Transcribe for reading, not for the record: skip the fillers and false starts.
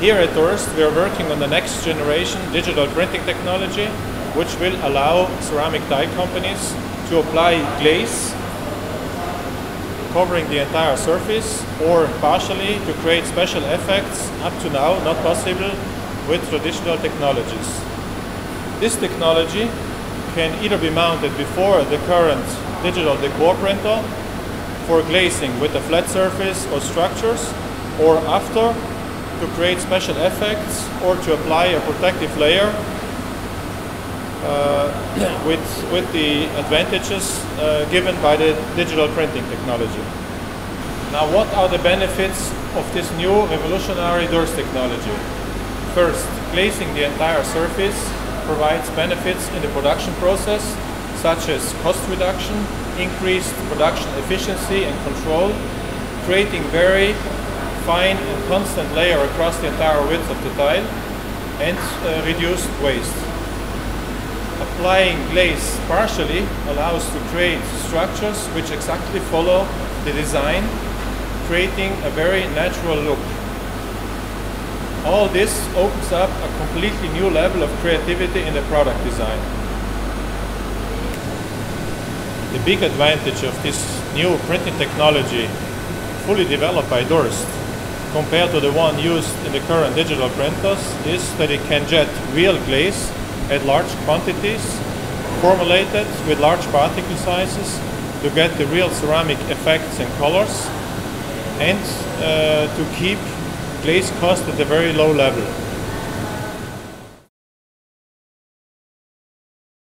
Here at Durst, we are working on the next generation digital printing technology, which will allow ceramic dye companies to apply glaze covering the entire surface or partially to create special effects up to now not possible with traditional technologies. This technology can either be mounted before the current digital decor printer for glazing with a flat surface or structures, or after to create special effects or to apply a protective layer with the advantages given by the digital printing technology. Now, what are the benefits of this new revolutionary Durst technology? First, glazing the entire surface provides benefits in the production process, such as cost reduction, increased production efficiency and control, creating very fine and constant layer across the entire width of the tile, and reduced waste. Applying glaze partially allows to create structures which exactly follow the design, creating a very natural look. All this opens up a completely new level of creativity in the product design. The big advantage of this new printing technology, fully developed by Durst, compared to the one used in the current digital printers, is that it can jet real glaze at large quantities, formulated with large particle sizes to get the real ceramic effects and colors, and to keep glaze cost at a very low level.